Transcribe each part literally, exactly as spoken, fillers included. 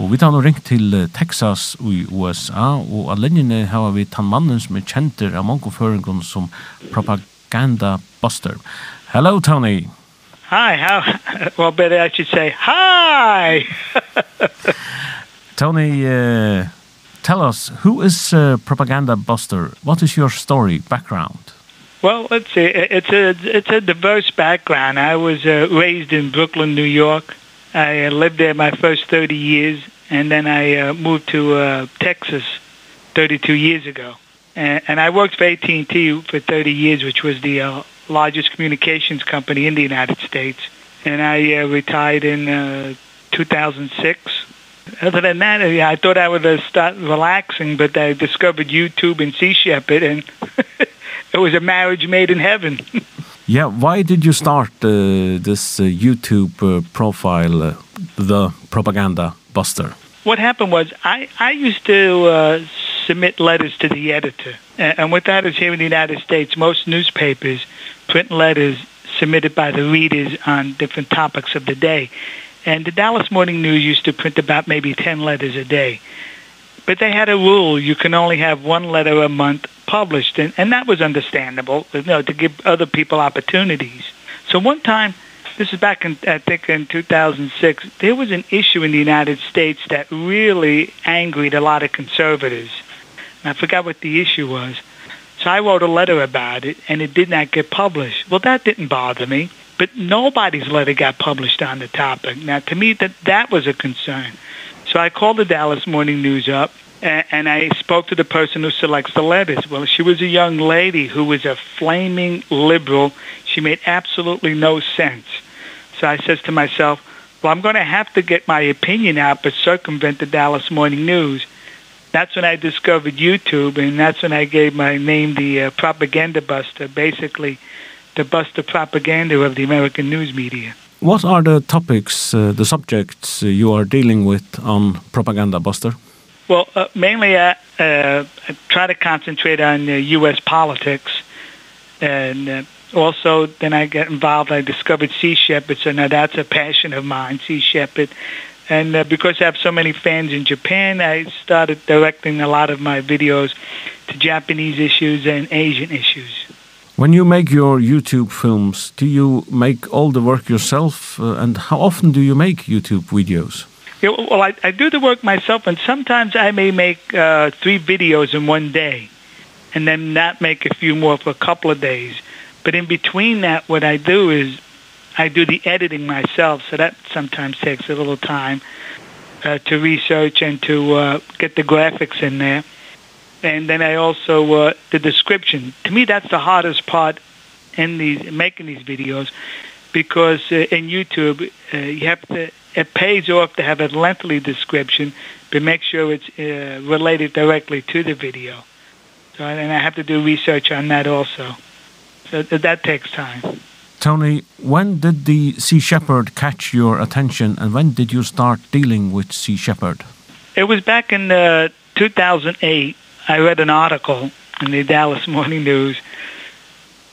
Og við har ringt til Texas I U S A og að lenjunni hafa við tann mannen som er kjentur av mange føringun som Propaganda Buster. Hello, Tony. Hi, how? Well, better I should say, hi! Tony, uh, tell us, who is uh, Propaganda Buster? What is your story, background? Well, let's see. It's a, it's a diverse background. I was uh, raised in Brooklyn, New York. I lived there my first thirty years, and then I uh, moved to uh, Texas thirty-two years ago. And, and I worked for A T and T for thirty years, which was the uh, largest communications company in the United States. And I uh, retired in uh, two thousand six. Other than that, I thought I would uh, start relaxing, but I discovered YouTube and Sea Shepherd, and it was a marriage made in heaven. Yeah, why did you start uh, this uh, YouTube uh, profile, uh, The Propaganda Buster? What happened was I, I used to uh, submit letters to the editor. And what that is here in the United States, most newspapers print letters submitted by the readers on different topics of the day. And the Dallas Morning News used to print about maybe ten letters a day. But they had a rule, you can only have one letter a month published, and, and that was understandable, you know, to give other people opportunities. So one time, this is back in, I think, in two thousand six, there was an issue in the United States that really angered a lot of conservatives. And I forgot what the issue was. So I wrote a letter about it, and it did not get published. Well, that didn't bother me, but nobody's letter got published on the topic. Now, to me, that, that was a concern. So I called the Dallas Morning News up, and I spoke to the person who selects the letters. Well, she was a young lady who was a flaming liberal. She made absolutely no sense. So I says to myself, well, I'm going to have to get my opinion out, but circumvent the Dallas Morning News. That's when I discovered YouTube, and that's when I gave my name the uh, Propaganda Buster, basically to bust the propaganda of the American news media. What are the topics, uh, the subjects you are dealing with on Propaganda Buster? Well, uh, mainly I, uh, I try to concentrate on uh, U S politics, and uh, also then I get involved, I discovered Sea Shepherd, so now that's a passion of mine, Sea Shepherd. And uh, because I have so many fans in Japan, I started directing a lot of my videos to Japanese issues and Asian issues. When you make your YouTube films, do you make all the work yourself, uh, and how often do you make YouTube videos? Yeah, well, I, I do the work myself, and sometimes I may make uh, three videos in one day and then not make a few more for a couple of days. But in between that, what I do is I do the editing myself, so that sometimes takes a little time uh, to research and to uh, get the graphics in there. And then I also, uh, the description. To me, that's the hardest part in these, making these videos, because uh, in YouTube, uh, you have to... It pays off to have a lengthy description, but make sure it's uh, related directly to the video. So, and I have to do research on that also. So th that takes time. Tony, when did the Sea Shepherd catch your attention, and when did you start dealing with Sea Shepherd? It was back in uh, two thousand eight. I read an article in the Dallas Morning News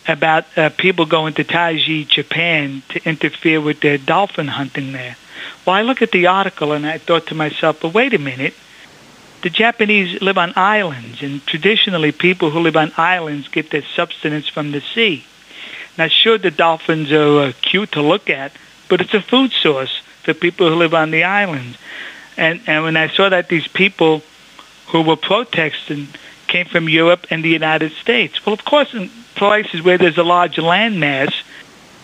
about uh, people going to Taiji, Japan, to interfere with their dolphin hunting there. Well, I look at the article and I thought to myself, but wait a minute, the Japanese live on islands, and traditionally people who live on islands get their substance from the sea. Now, sure, the dolphins are uh, cute to look at, but it's a food source for people who live on the islands. And, and when I saw that these people who were protesting came from Europe and the United States, well, of course, in places where there's a large landmass,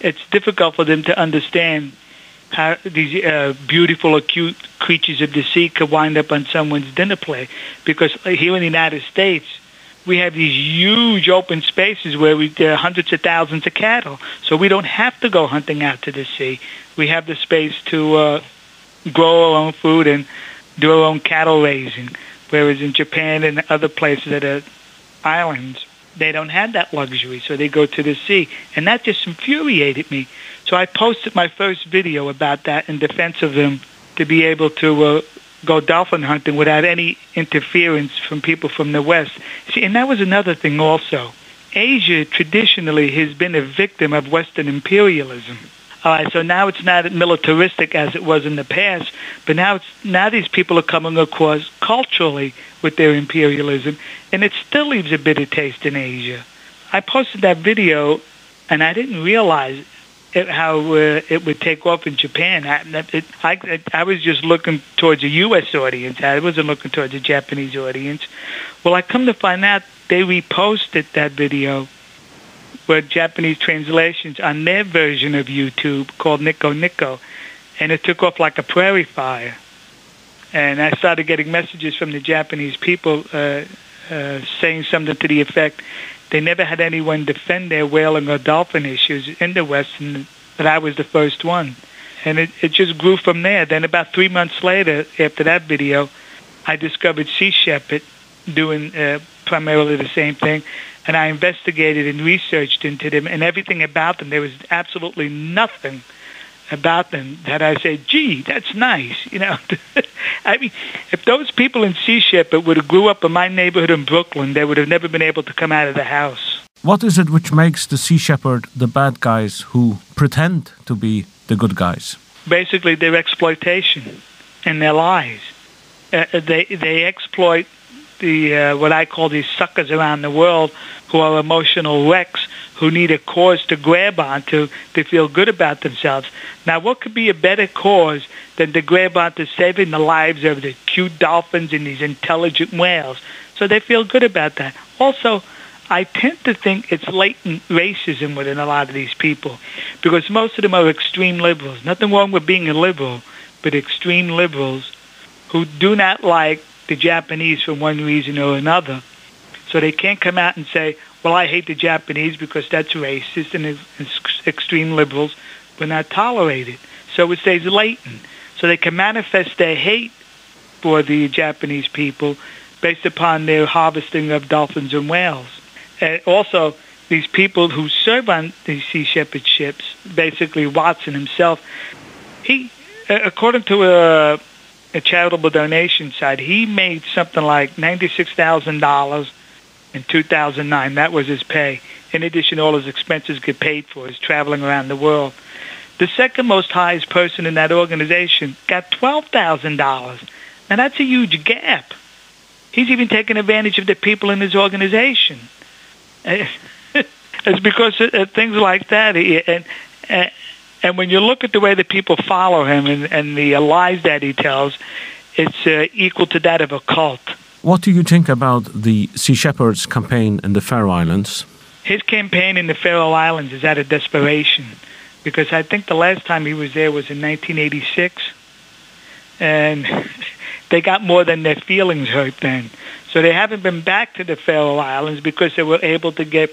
it's difficult for them to understand how these uh, beautiful, acute creatures of the sea could wind up on someone's dinner plate. Because here in the United States, we have these huge open spaces where we, there are hundreds of thousands of cattle. So we don't have to go hunting out to the sea. We have the space to uh, grow our own food and do our own cattle raising. Whereas in Japan and other places that are islands, they don't have that luxury, so they go to the sea. And that just infuriated me. So I posted my first video about that in defense of them to be able to uh, go dolphin hunting without any interference from people from the West. See, and that was another thing also. Asia traditionally has been a victim of Western imperialism. Uh, so now it's not militaristic as it was in the past, but now it's, now these people are coming across culturally with their imperialism, and it still leaves a bitter taste in Asia. I posted that video, and I didn't realize it, how uh, it would take off in Japan. I, it, I, it, I was just looking towards a U S audience. I wasn't looking towards a Japanese audience. Well, I come to find out they reposted that video with Japanese translations on their version of YouTube called Nikko Nikko, and it took off like a prairie fire. And I started getting messages from the Japanese people uh, uh, saying something to the effect they never had anyone defend their whaling or dolphin issues in the West, and that I was the first one. And it, it just grew from there. Then about three months later, after that video, I discovered Sea Shepherd doing uh, primarily the same thing, and I investigated and researched into them and everything about them. There was absolutely nothing about them that I said, gee, that's nice, you know. I mean, if those people in Sea Shepherd would have grew up in my neighborhood in Brooklyn, they would have never been able to come out of the house. What is it which makes the Sea Shepherd the bad guys who pretend to be the good guys? Basically, their exploitation and their lies. Uh, they, they exploit the uh, what I call these suckers around the world who are emotional wrecks, who need a cause to grab onto to feel good about themselves. Now, what could be a better cause than to grab onto saving the lives of the cute dolphins and these intelligent whales? So they feel good about that. Also, I tend to think it's latent racism within a lot of these people, because most of them are extreme liberals. Nothing wrong with being a liberal, but extreme liberals who do not like the Japanese for one reason or another. So they can't come out and say, well, I hate the Japanese because that's racist, and extreme liberals were not tolerated. So it stays latent. So they can manifest their hate for the Japanese people based upon their harvesting of dolphins and whales. And also, these people who serve on these Sea Shepherd ships, basically Watson himself, he, according to a, a charitable donation site, he made something like ninety-six thousand dollars in two thousand nine, that was his pay. In addition, all his expenses get paid for, his traveling around the world. The second most highest person in that organization got twelve thousand dollars. Now, that's a huge gap. He's even taking advantage of the people in his organization. It's because of things like that. And, and when you look at the way that people follow him and, and the lies that he tells, it's uh, equal to that of a cult. What do you think about the Sea Shepherd's campaign in the Faroe Islands? His campaign in the Faroe Islands is out of desperation, because I think the last time he was there was in nineteen eighty-six, and they got more than their feelings hurt then. So they haven't been back to the Faroe Islands because they were able to get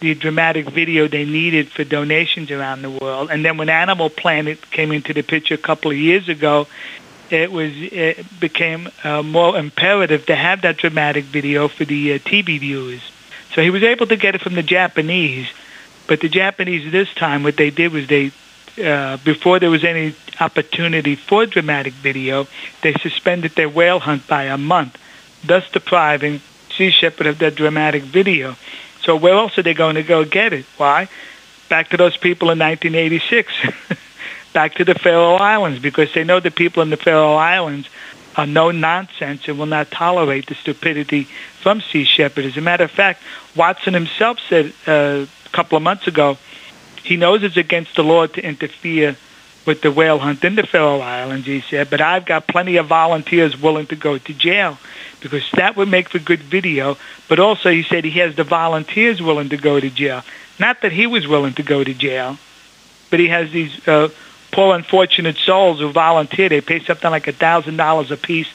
the dramatic video they needed for donations around the world. And then when Animal Planet came into the picture a couple of years ago, It was it became uh, more imperative to have that dramatic video for the uh, T V viewers. So he was able to get it from the Japanese, but the Japanese this time, what they did was they, uh, before there was any opportunity for dramatic video, they suspended their whale hunt by a month, thus depriving Sea Shepherd of that dramatic video. So where else are they going to go get it? Why? Back to those people in nineteen eighty-six. Back to the Faroe Islands, because they know the people in the Faroe Islands are no nonsense and will not tolerate the stupidity from Sea Shepherd. As a matter of fact, Watson himself said uh, a couple of months ago he knows it's against the law to interfere with the whale hunt in the Faroe Islands, he said, but I've got plenty of volunteers willing to go to jail, because that would make for good video. But also he said he has the volunteers willing to go to jail. Not that he was willing to go to jail, but he has these Uh, poor unfortunate souls who volunteer. They pay something like a thousand dollars a piece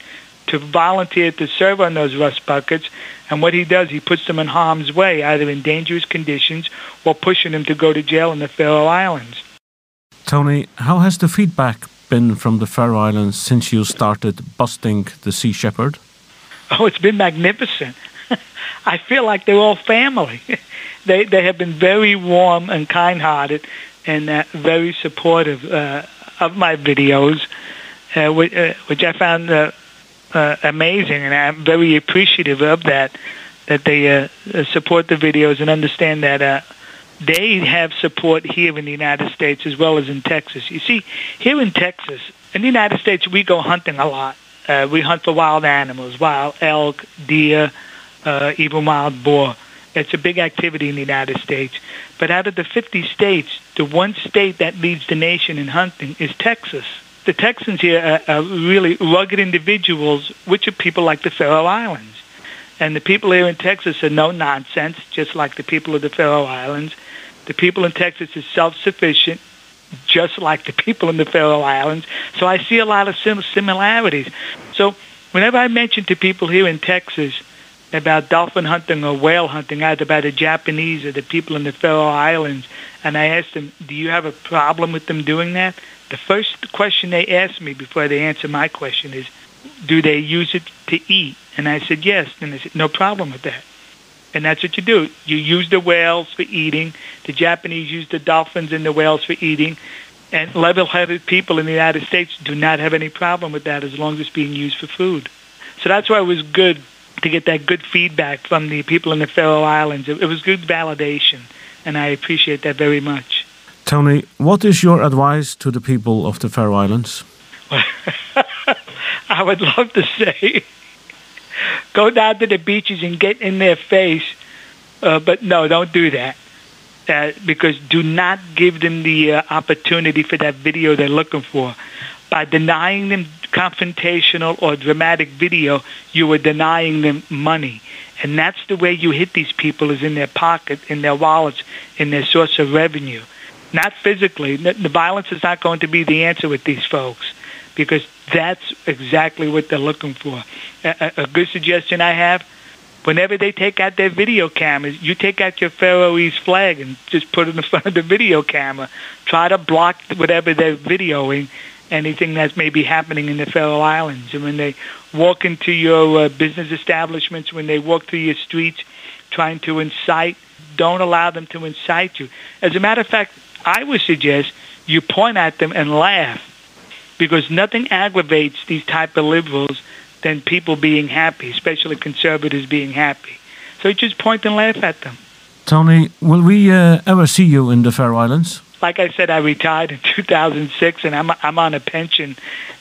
to volunteer to serve on those rust buckets. And what he does, he puts them in harm's way, either in dangerous conditions or pushing them to go to jail in the Faroe Islands. Tony, how has the feedback been from the Faroe Islands since you started busting the Sea Shepherd? Oh, it's been magnificent. I feel like they're all family. they, they have been very warm and kind-hearted, and uh, very supportive uh, of my videos, uh, which, uh, which I found uh, uh, amazing, and I'm very appreciative of that, that they uh, support the videos and understand that uh, they have support here in the United States as well as in Texas. You see, here in Texas, in the United States, we go hunting a lot. Uh, we hunt for wild animals, wild elk, deer, uh, even wild boar. It's a big activity in the United States. But out of the fifty states, the one state that leads the nation in hunting is Texas. The Texans here are, are really rugged individuals, which are people like the Faroe Islands. And the people here in Texas are no-nonsense, just like the people of the Faroe Islands. The people in Texas are self-sufficient, just like the people in the Faroe Islands. So I see a lot of sim- similarities. So whenever I mention to people here in Texas about dolphin hunting or whale hunting, either by the Japanese or the people in the Faroe Islands, and I ask them, do you have a problem with them doing that? The first question they ask me before they answer my question is, do they use it to eat? And I said, yes. And they said, no problem with that. And that's what you do. You use the whales for eating. The Japanese use the dolphins and the whales for eating. And level-headed people in the United States do not have any problem with that as long as it's being used for food. So that's why it was good to get that good feedback from the people in the Faroe Islands. It, it was good validation, and I appreciate that very much. Tony, what is your advice to the people of the Faroe Islands? I would love to say, go down to the beaches and get in their face. Uh, but no, don't do that. Uh, because do not give them the uh, opportunity for that video they're looking for. By denying them confrontational or dramatic video, you are denying them money. And that's the way you hit these people, is in their pocket, in their wallets, in their source of revenue. Not physically. The violence is not going to be the answer with these folks, because that's exactly what they're looking for. A, a good suggestion I have, whenever they take out their video cameras, you take out your Faroese flag and just put it in front of the video camera. Try to block whatever they're videoing, anything that may be happening in the Faroe Islands. And when they walk into your uh, business establishments, when they walk through your streets trying to incite, don't allow them to incite you. As a matter of fact, I would suggest you point at them and laugh, because nothing aggravates these type of liberals than people being happy, especially conservatives being happy. So you just point and laugh at them. Tony, will we uh, ever see you in the Faroe Islands? Like I said, I retired in two thousand six, and I'm I'm on a pension,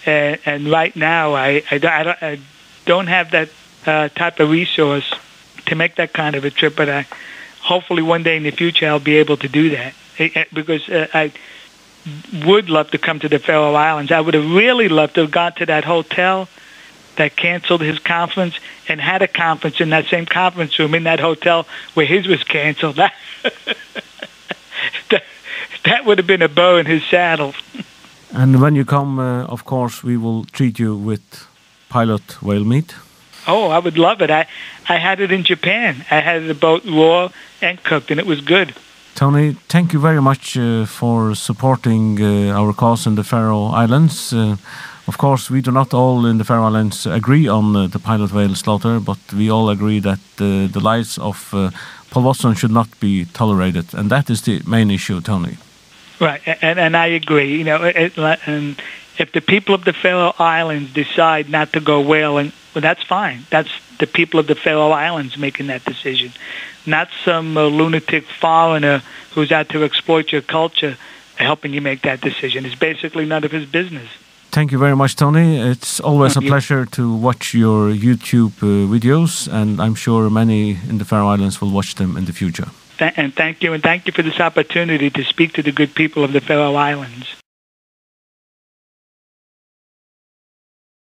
uh, and right now I I, I, don't, I don't have that uh, type of resource to make that kind of a trip. But I hopefully one day in the future I'll be able to do that, because uh, I. would love to come to the Faroe Islands. I would have really loved to have gone to that hotel that canceled his conference and had a conference in that same conference room in that hotel where his was canceled. That, that, that would have been a bow in his saddle. And when you come, uh, of course, we will treat you with pilot whale meat. Oh, I would love it. I, I had it in Japan. I had it both raw and cooked, and it was good. Tony, thank you very much uh, for supporting uh, our cause in the Faroe Islands. Uh, of course, we do not all in the Faroe Islands agree on uh, the pilot whale slaughter, but we all agree that uh, the lives of uh, Paul Watson should not be tolerated, and that is the main issue, Tony. Right, and, and I agree. You know, it, and if the people of the Faroe Islands decide not to go whaling, well, that's fine. That's the people of the Faroe Islands making that decision, not some uh, lunatic foreigner who's out to exploit your culture helping you make that decision. It's basically none of his business. Thank you very much, Tony. It's always Thank a you. pleasure to watch your YouTube uh, videos, and I'm sure many in the Faroe Islands will watch them in the future. Th- and thank you, and thank you for this opportunity to speak to the good people of the Faroe Islands.